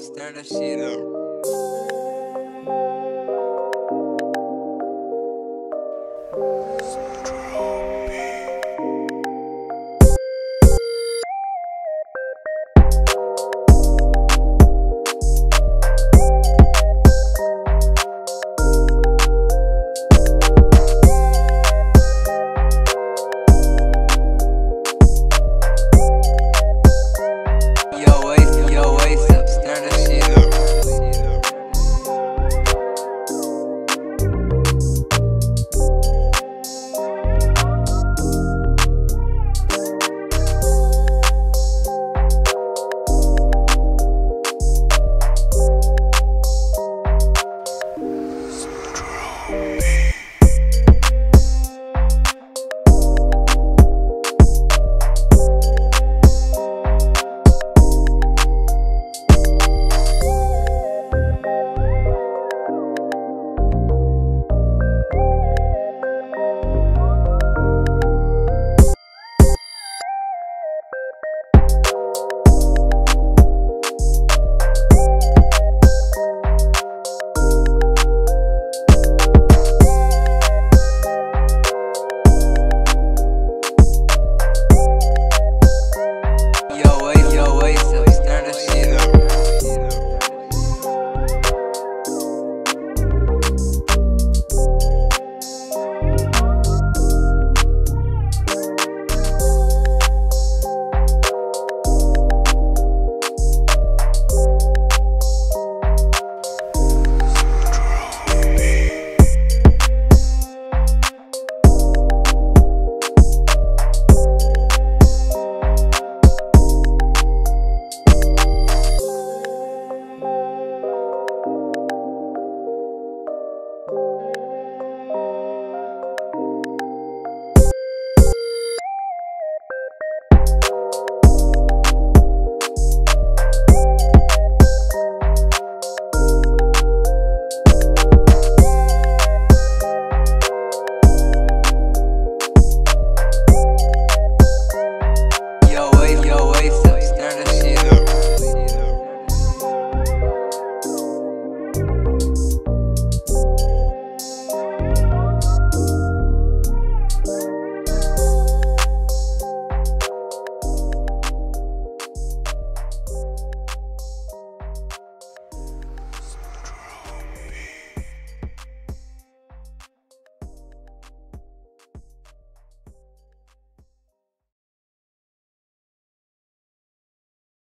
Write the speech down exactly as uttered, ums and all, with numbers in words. up, start that shit up.